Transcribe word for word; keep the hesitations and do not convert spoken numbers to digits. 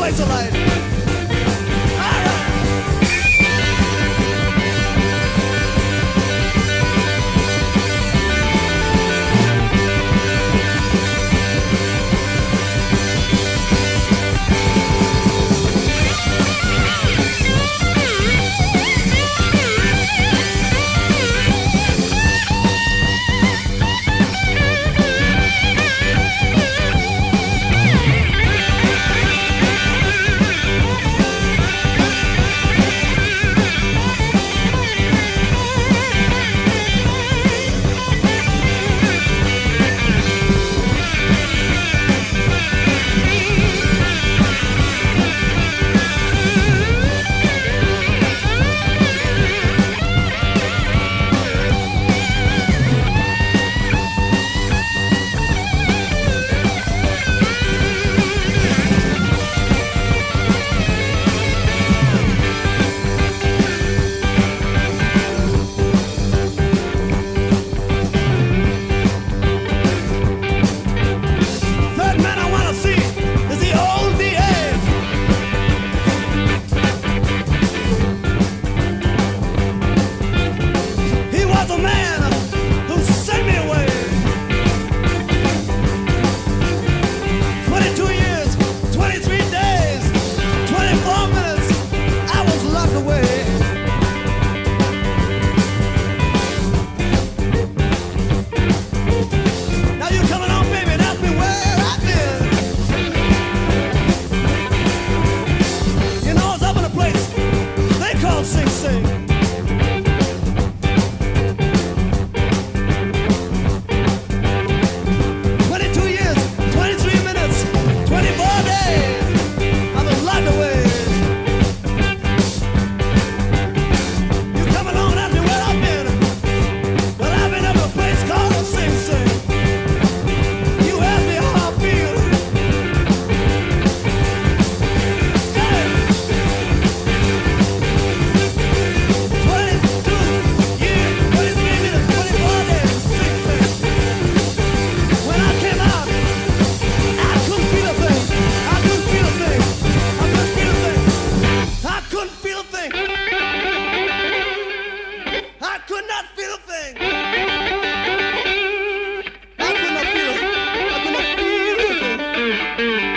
place of life. I could not feel it. I could not feel it.